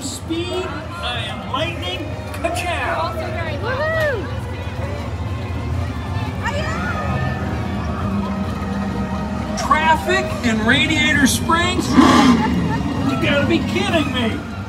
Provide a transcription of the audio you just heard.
am Speed. I am Lightning. Ka-chow! Also very loud. Traffic in Radiator Springs? You gotta be kidding me!